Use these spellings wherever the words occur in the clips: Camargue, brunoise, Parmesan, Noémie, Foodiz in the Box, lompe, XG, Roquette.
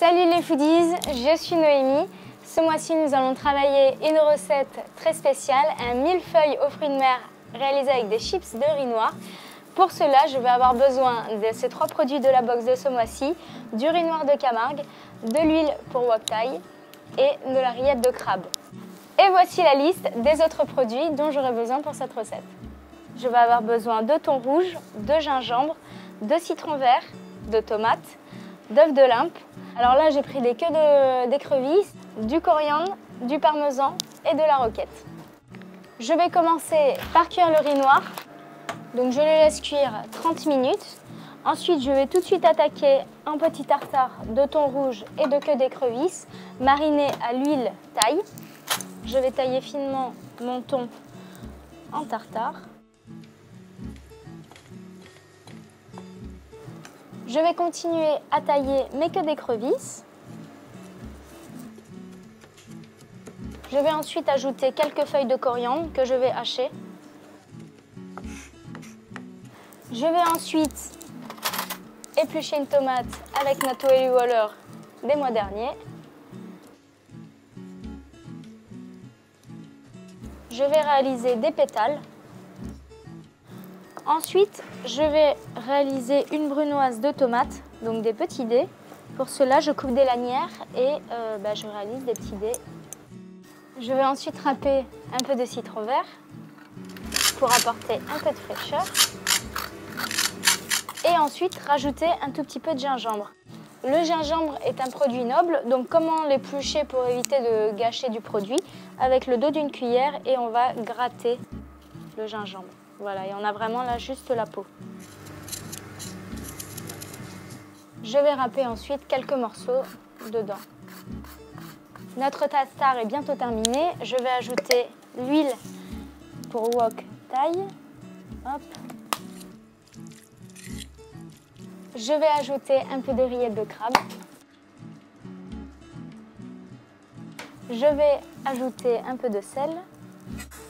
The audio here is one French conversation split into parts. Salut les foodies, je suis Noémie. Ce mois-ci, nous allons travailler une recette très spéciale, un millefeuille aux fruits de mer réalisé avec des chips de riz noir. Pour cela, je vais avoir besoin de ces trois produits de la box de ce mois-ci, du riz noir de Camargue, de l'huile pour wok thai et de la rillette de crabe. Et voici la liste des autres produits dont j'aurai besoin pour cette recette. Je vais avoir besoin de thon rouge, de gingembre, de citron vert, de tomates, d'œufs de limpe. Alors là, j'ai pris des queues d'écrevisses, du coriandre, du parmesan et de la roquette. Je vais commencer par cuire le riz noir. Donc je le laisse cuire 30 minutes. Ensuite, je vais tout de suite attaquer un petit tartare de thon rouge et de queue d'écrevisse, mariné à l'huile thaï. Je vais tailler finement mon thon en tartare. Je vais continuer à tailler mes queues d'écrevisse. Je vais ensuite ajouter quelques feuilles de coriandre que je vais hacher. Je vais ensuite éplucher une tomate avec notre Noémie Waller des mois derniers. Je vais réaliser des pétales. Ensuite, je vais réaliser une brunoise de tomates, donc des petits dés. Pour cela, je coupe des lanières et je réalise des petits dés. Je vais ensuite râper un peu de citron vert pour apporter un peu de fraîcheur. Et ensuite, rajouter un tout petit peu de gingembre. Le gingembre est un produit noble, donc comment l'éplucher pour éviter de gâcher du produit? Avec le dos d'une cuillère et on va gratter le gingembre. Voilà, et on a vraiment là juste la peau. Je vais râper ensuite quelques morceaux dedans. Notre tartare est bientôt terminée. Je vais ajouter l'huile pour wok thai. Hop. Je vais ajouter un peu de rillette de crabe. Je vais ajouter un peu de sel.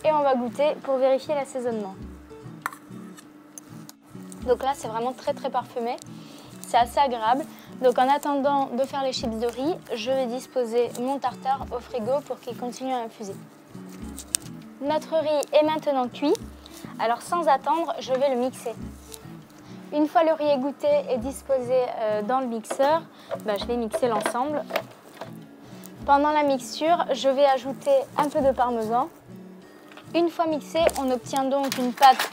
Et on va goûter pour vérifier l'assaisonnement. Donc là, c'est vraiment très très parfumé. C'est assez agréable. Donc en attendant de faire les chips de riz, je vais disposer mon tartare au frigo pour qu'il continue à infuser. Notre riz est maintenant cuit. Alors sans attendre, je vais le mixer. Une fois le riz égoutté et disposé dans le mixeur, je vais mixer l'ensemble. Pendant la mixture, je vais ajouter un peu de parmesan. Une fois mixé, on obtient donc une pâte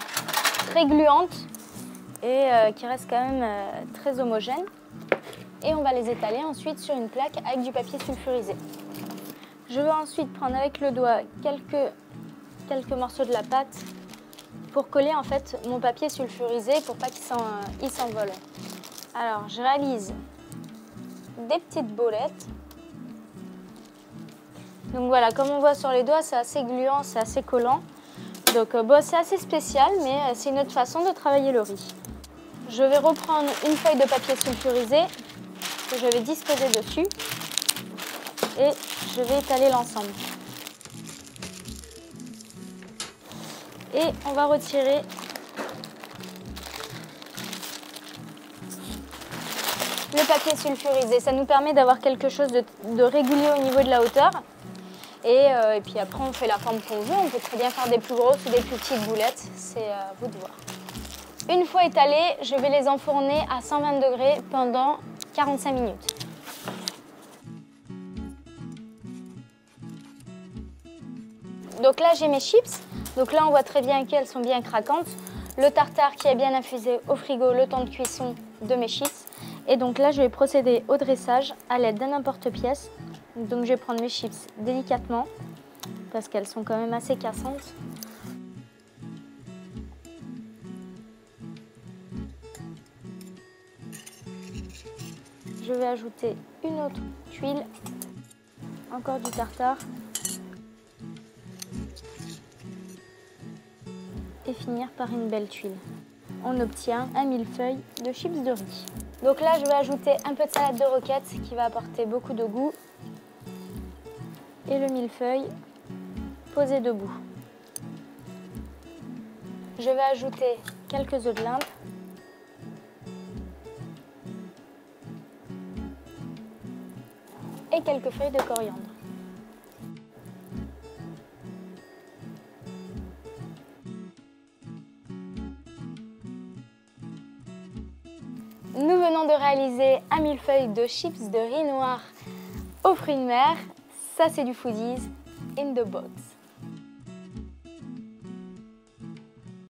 très gluante et qui reste quand même très homogène. Et on va les étaler ensuite sur une plaque avec du papier sulfurisé. Je vais ensuite prendre avec le doigt quelques morceaux de la pâte pour coller en fait mon papier sulfurisé pour pas qu'il s'envole. Alors je réalise des petites boulettes. Donc voilà, comme on voit sur les doigts, c'est assez gluant, c'est assez collant. Donc c'est assez spécial, mais c'est une autre façon de travailler le riz. Je vais reprendre une feuille de papier sulfurisé que je vais disposer dessus et je vais étaler l'ensemble. Et on va retirer le papier sulfurisé. Ça nous permet d'avoir quelque chose de régulier au niveau de la hauteur. Et puis après, on fait la forme qu'on veut. On peut très bien faire des plus grosses ou des plus petites boulettes. C'est à vous de voir. Une fois étalées, je vais les enfourner à 120 degrés pendant 45 minutes. Donc là, j'ai mes chips. Donc là, on voit très bien qu'elles sont bien craquantes. Le tartare qui est bien infusé au frigo, le temps de cuisson de mes chips. Et donc là, je vais procéder au dressage à l'aide d'un emporte-pièce. Donc je vais prendre mes chips délicatement parce qu'elles sont quand même assez cassantes. Je vais ajouter une autre tuile, encore du tartare et finir par une belle tuile. On obtient un millefeuille de chips de riz. Donc là, je vais ajouter un peu de salade de roquette qui va apporter beaucoup de goût. Et le millefeuille posé debout. Je vais ajouter quelques œufs de limpe. et quelques feuilles de coriandre. Nous venons de réaliser un millefeuille de chips de riz noir aux fruits de mer. Ça, c'est du Foodiz in the Box.